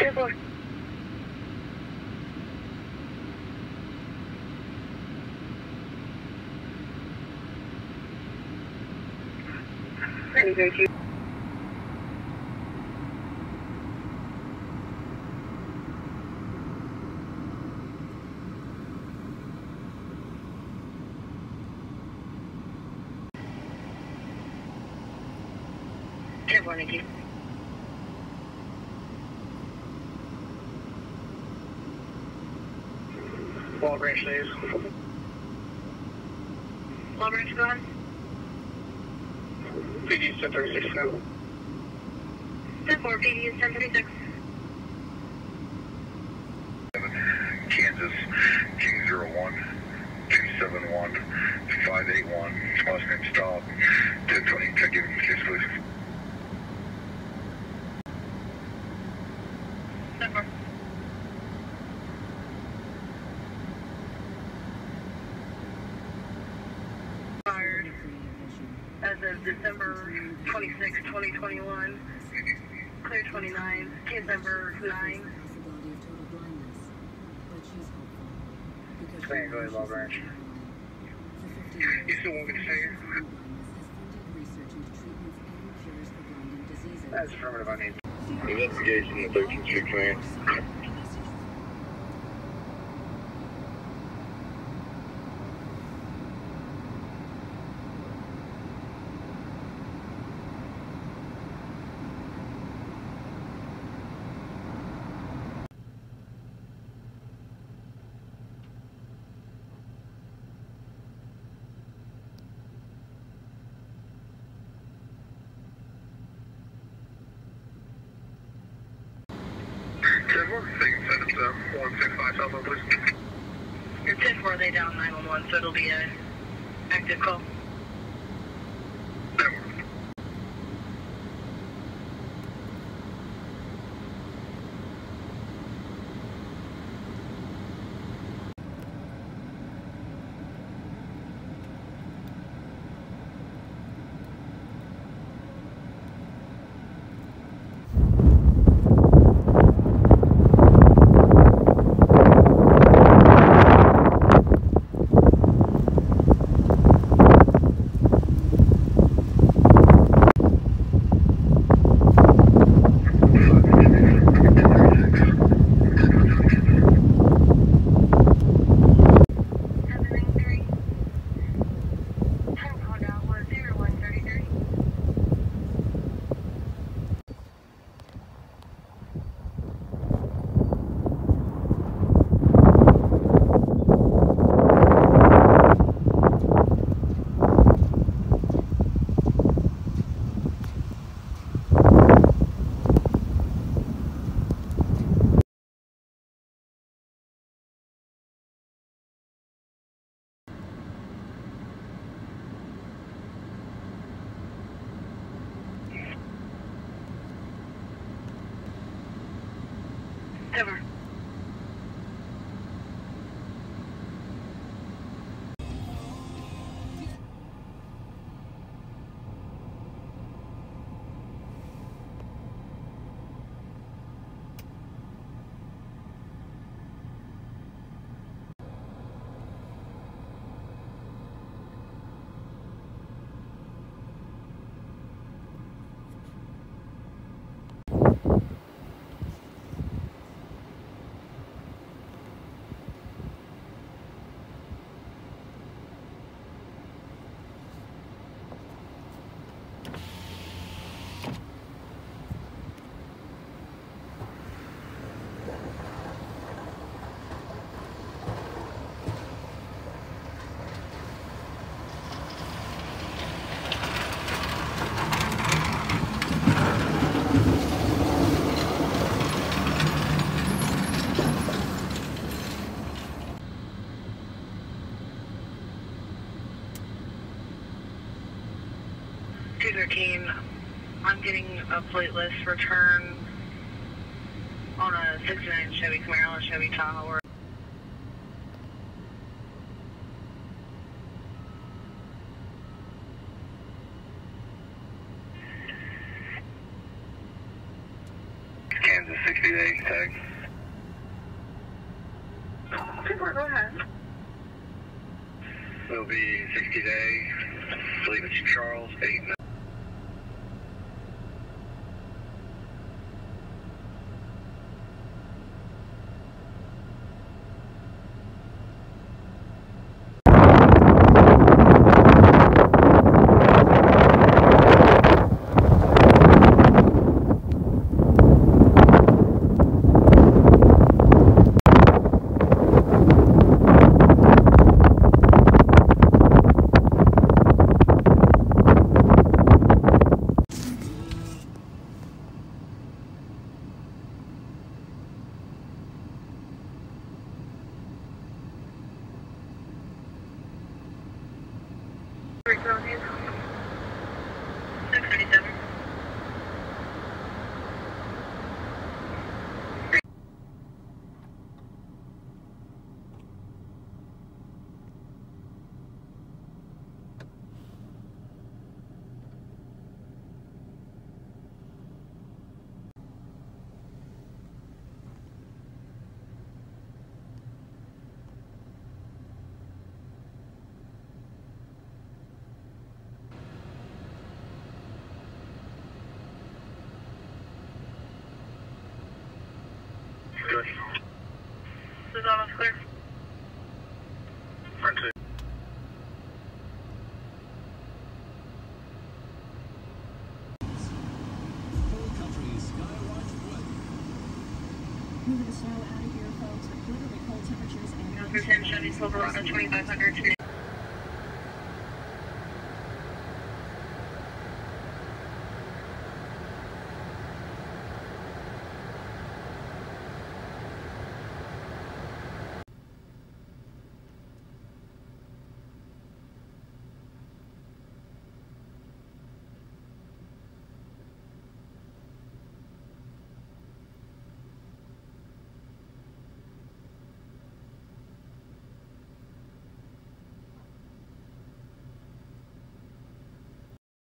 Good boy. There you go, Jude. Good morning, Jude. Wall branch, please. Wall branch, go on. PD 1036 now. 10-4, PD 1036. Kansas, 201-271-581. Last name stop. 1020, check in with case, please. 10-4. As of December 26, 2021, clear 29, kid number 9. Go ahead, Bob Branch. You still want me to stay here? That's affirmative, I need. Investigation in the 13-3 command. You're 10-4, they down 911, so it'll be an active call. Never. I'm getting a plateless return on a 69 Chevy Camaro, Chevy Tahoe. Or Kansas 60. 2-8, thanks. Super, go ahead. It'll be 60 day. I believe it's Charles 8-9. This is almost clear. Front two. Country sky-wide weather. Moving the snow out of here, folks, with literally cold temperatures and... North 10, Chevy Silverado 2500.